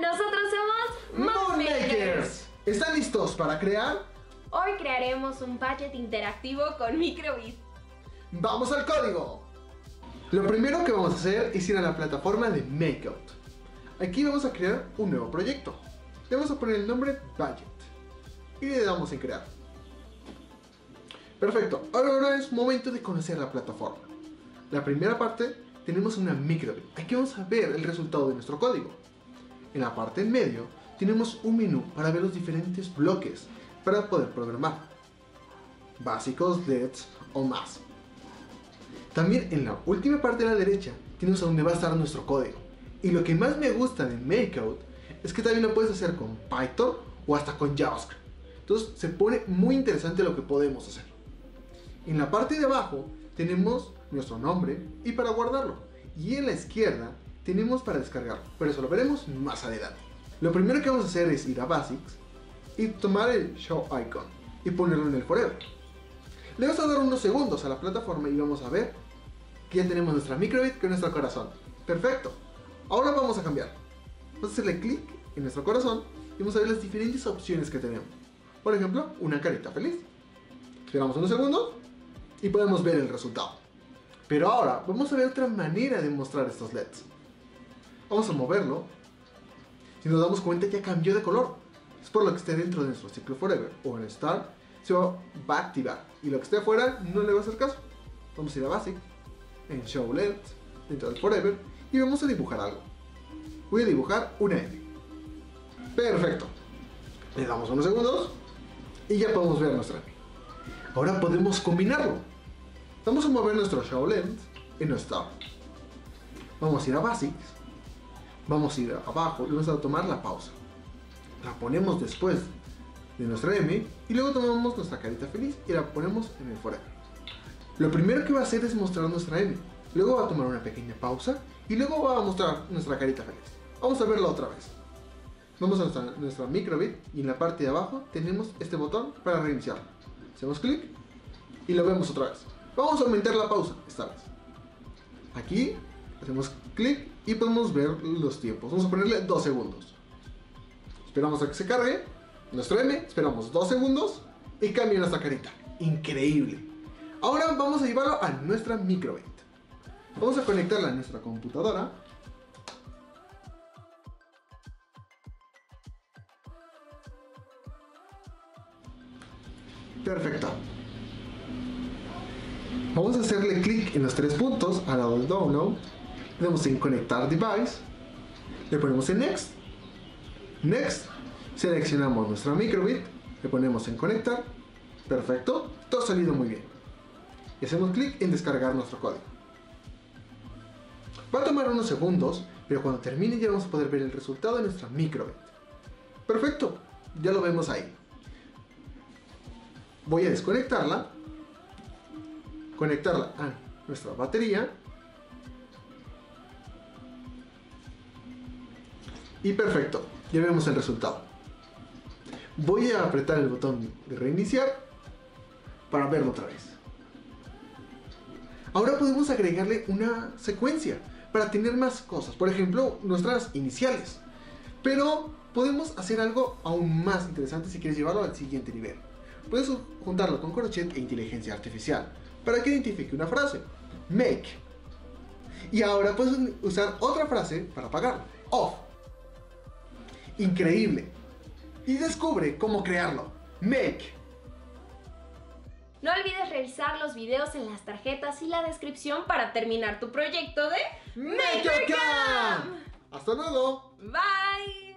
Nosotros somos MoonMakers. ¿Están listos para crear? Hoy crearemos un Badge interactivo con Micro:bit. ¡Vamos al código! Lo primero que vamos a hacer es ir a la plataforma de MakeCode. Aquí vamos a crear un nuevo proyecto. Le vamos a poner el nombre Badge y le damos en crear. Perfecto, ahora es momento de conocer la plataforma. La primera parte, tenemos una Micro:bit. Aquí vamos a ver el resultado de nuestro código. En la parte en medio tenemos un menú para ver los diferentes bloques para poder programar básicos, LEDs o más. También en la última parte de la derecha tienes a donde va a estar nuestro código. Y lo que más me gusta de MakeCode es que también lo puedes hacer con Python o hasta con JavaScript. Entonces se pone muy interesante lo que podemos hacer. En la parte de abajo tenemos nuestro nombre y para guardarlo. Y en la izquierda tenemos para descargarlo, pero eso lo veremos más adelante. Lo primero que vamos a hacer es ir a Basics y tomar el Show Icon y ponerlo en el Forever. Le vamos a dar unos segundos a la plataforma y vamos a ver que ya tenemos nuestra Micro:bit con nuestro corazón. Perfecto. Ahora vamos a cambiar. Vamos a hacerle clic en nuestro corazón y vamos a ver las diferentes opciones que tenemos. Por ejemplo, una carita feliz. Esperamos unos segundos y podemos ver el resultado. Pero ahora vamos a ver otra manera de mostrar estos LEDs. Vamos a moverlo. Si nos damos cuenta, ya cambió de color. Es por lo que esté dentro de nuestro ciclo Forever o en Start se va a activar, y lo que esté afuera no le va a hacer caso. Vamos a ir a Basic, en Show LEDs, dentro del Forever, y vamos a dibujar algo. Voy a dibujar una L. Perfecto. Le damos unos segundos y ya podemos ver nuestra L. Ahora podemos combinarlo. Vamos a mover nuestro Show LEDs en Start. Vamos a ir a Basics, vamos a ir abajo y vamos a tomar la pausa. La ponemos después de nuestra M y luego tomamos nuestra carita feliz y la ponemos en el Forever. Lo primero que va a hacer es mostrar nuestra M, luego va a tomar una pequeña pausa y luego va a mostrar nuestra carita feliz. Vamos a verla otra vez. Vamos a nuestra Micro:bit y en la parte de abajo tenemos este botón para reiniciar. Hacemos clic y lo vemos otra vez. Vamos a aumentar la pausa esta vez. Aquí hacemos clic y podemos ver los tiempos. Vamos a ponerle 2 segundos. Esperamos a que se cargue nuestro M, esperamos 2 segundos y cambia nuestra carita. Increíble. Ahora vamos a llevarlo a nuestra Micro:bit. Vamos a conectarla a nuestra computadora. Perfecto. Vamos a hacerle clic en los 3 puntos al lado del download. Le damos en Conectar Device. Le ponemos en Next. Next. Seleccionamos nuestra Micro:bit, le ponemos en Conectar. Perfecto, todo ha salido muy bien. Y hacemos clic en Descargar nuestro código. Va a tomar unos segundos, pero cuando termine ya vamos a poder ver el resultado de nuestra Micro:bit. Perfecto, ya lo vemos ahí. Voy a desconectarla, conectarla a nuestra batería. Y perfecto, ya vemos el resultado. Voy a apretar el botón de reiniciar para verlo otra vez. Ahora podemos agregarle una secuencia para tener más cosas, por ejemplo, nuestras iniciales. Pero podemos hacer algo aún más interesante si quieres llevarlo al siguiente nivel. Puedes juntarlo con crochet e inteligencia artificial para que identifique una frase, make. Y ahora puedes usar otra frase para apagarlo, off. Increíble. Y descubre cómo crearlo. Make. No olvides revisar los videos en las tarjetas y la descripción para terminar tu proyecto de Maker Camp. Hasta luego. Bye.